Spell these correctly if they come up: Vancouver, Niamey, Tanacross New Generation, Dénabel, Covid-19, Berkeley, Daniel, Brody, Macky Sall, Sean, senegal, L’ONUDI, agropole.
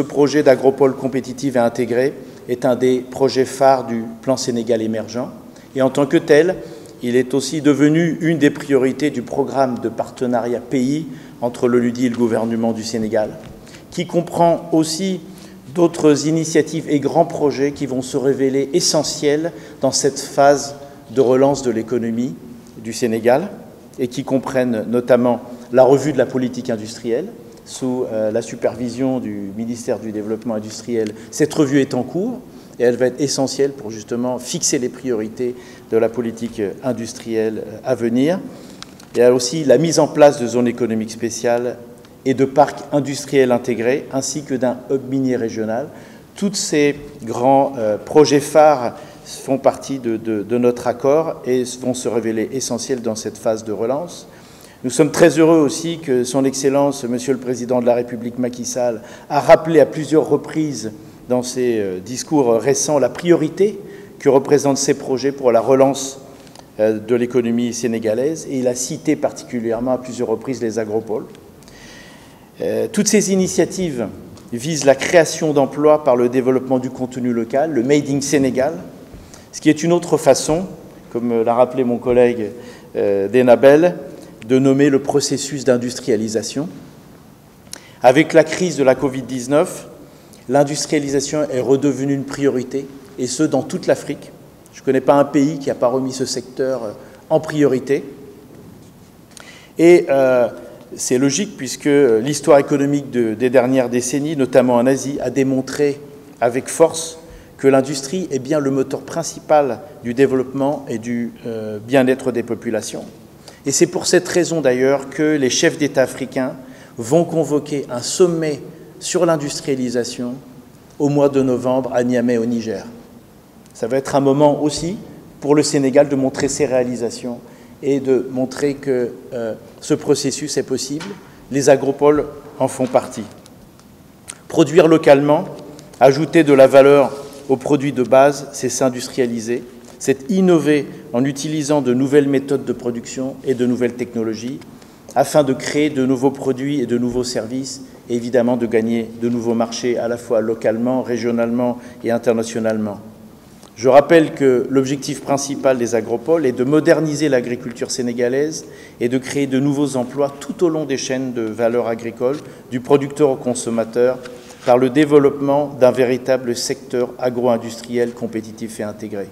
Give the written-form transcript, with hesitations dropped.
Ce projet d'agropole compétitive et intégrée est un des projets phares du plan Sénégal émergent et en tant que tel, il est aussi devenu une des priorités du programme de partenariat pays entre l'ONUDI et le gouvernement du Sénégal, qui comprend aussi d'autres initiatives et grands projets qui vont se révéler essentiels dans cette phase de relance de l'économie du Sénégal et qui comprennent notamment la revue de la politique industrielle, sous la supervision du ministère du Développement industriel. Cette revue est en cours et elle va être essentielle pour justement fixer les priorités de la politique industrielle à venir. Il y a aussi la mise en place de zones économiques spéciales et de parcs industriels intégrés, ainsi que d'un hub minier régional. Tous ces grands projets phares font partie de notre accord et vont se révéler essentiels dans cette phase de relance. Nous sommes très heureux aussi que Son Excellence, Monsieur le Président de la République Macky Sall, a rappelé à plusieurs reprises dans ses discours récents la priorité que représentent ces projets pour la relance de l'économie sénégalaise et il a cité particulièrement à plusieurs reprises les agropoles. Toutes ces initiatives visent la création d'emplois par le développement du contenu local, le « Made in Sénégal », ce qui est une autre façon, comme l'a rappelé mon collègue Dénabel, de nommer le processus d'industrialisation. Avec la crise de la Covid-19, l'industrialisation est redevenue une priorité, et ce, dans toute l'Afrique. Je ne connais pas un pays qui n'a pas remis ce secteur en priorité. Et c'est logique, puisque l'histoire économique des dernières décennies, notamment en Asie, a démontré avec force que l'industrie est bien le moteur principal du développement et du bien-être des populations. Et c'est pour cette raison d'ailleurs que les chefs d'État africains vont convoquer un sommet sur l'industrialisation au mois de novembre à Niamey au Niger. Ça va être un moment aussi pour le Sénégal de montrer ses réalisations et de montrer que ce processus est possible. Les agropoles en font partie. Produire localement, ajouter de la valeur aux produits de base, c'est s'industrialiser. C'est innover en utilisant de nouvelles méthodes de production et de nouvelles technologies afin de créer de nouveaux produits et de nouveaux services et évidemment de gagner de nouveaux marchés à la fois localement, régionalement et internationalement. Je rappelle que l'objectif principal des agropoles est de moderniser l'agriculture sénégalaise et de créer de nouveaux emplois tout au long des chaînes de valeur agricole, du producteur au consommateur, par le développement d'un véritable secteur agro-industriel compétitif et intégré.